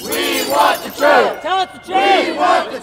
We want the truth. Tell us the truth. We want the